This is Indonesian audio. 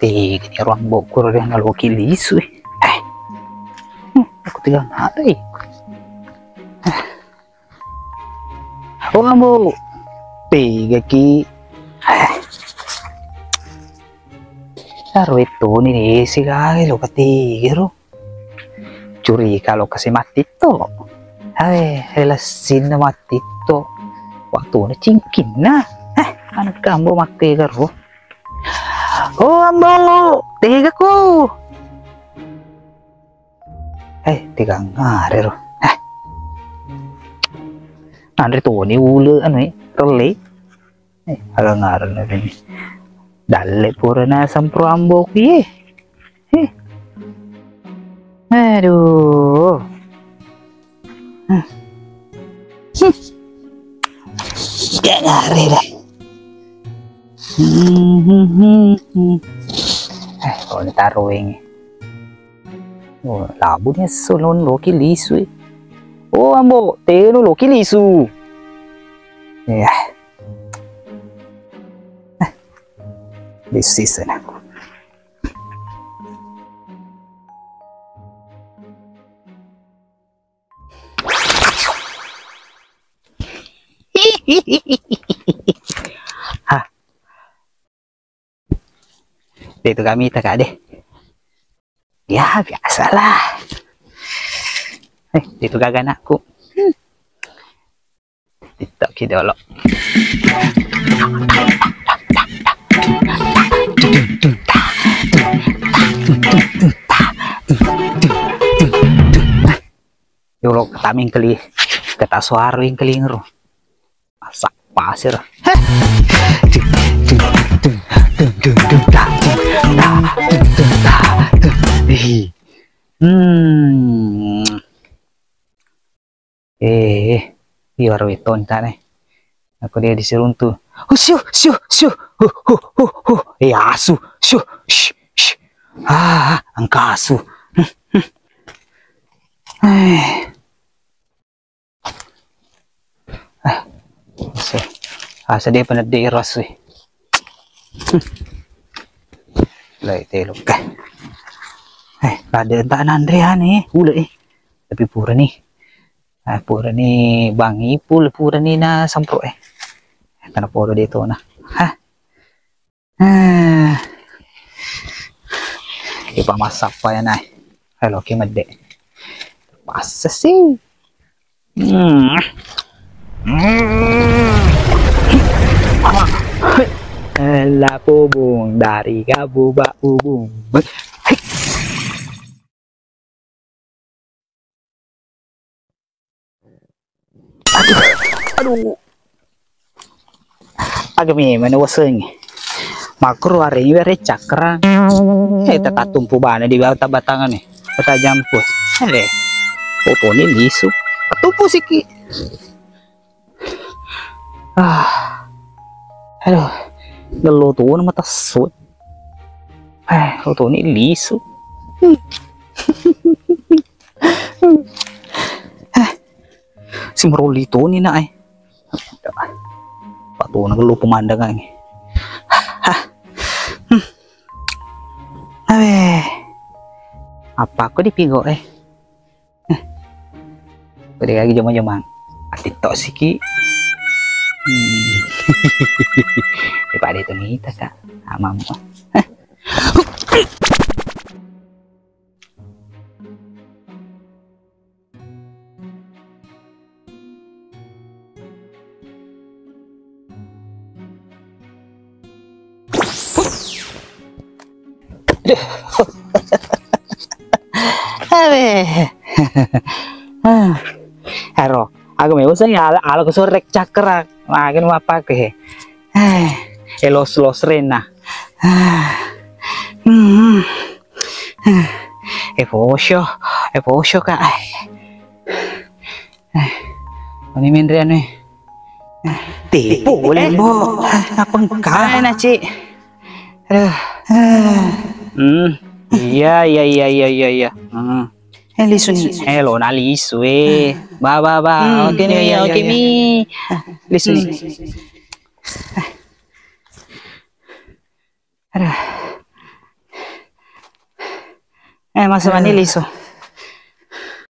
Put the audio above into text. Tih, ini orang Bogor yang ngeloki lisu. Aku tinggal naik. Oh, ambo. Tiga ki. Taruh itu nih sih guys, lo ketiga curi kalau kasih mati tuh. Hai, relasin mati tuh. Waktu ini cingkin nah. Anak kamu mati karo. Oh, ambo, tiga ku. Tiga ngare roh. Andre tuh ini ule anu ini, terli. Agak ngare ini. Dalle purana sampro ambo ki. Aduh. Tiga ngare dah. Kalau ini taruh ini. Oh, labutnya solon loki lisu. Oh, ambo, telo loki lisu. Ya. This is aku. Ha. Itu kami tak ada. Ya biasalah. Itu gagal anakku. Kita kita dulu. Yolo ketaming keli, kata suara yang kelingeru. Masak pasir. Biar weton tane. Aku dia disiruntu. Husu, husu, husu, hu. Ya su, su, sh. Ah, angkasu. Asa dia penedih ras weh. Lai telok kan. Ada tak Andrea nih, udah tapi pura nih, pura nih bang ipul, pura nih na sampro karena pura dia tuh nah, ipa masak apa ya nai, hello kimade, masa sih, lapubung dari gabu bakubung. Aduh, agami mana waseng, makro hari ini beri cakra, tata tumpu bana di bawah batangan nih, tata jampu, foto ini lisu, ketupu siki, aduh, ngelo tuh nama tasut, foto ini lisu, si meroli tuh nih naik. Pak tuh ngeluh pemandangan ini. Apa aku dipigok Beri lagi jaman-jaman. Ati tok siki. Daripada itu nih tak amamu. Hero, aku mau saya ala kesorek cakra, makin apa ke? Elos rena. Evo show kak. Ini Mendrian nih. Tipu lembo, apa engkau nak cik? Iya. Lisu ni. Hello, na lisu Ba. Oke mi. Lisu ni. Mas Manili hizo.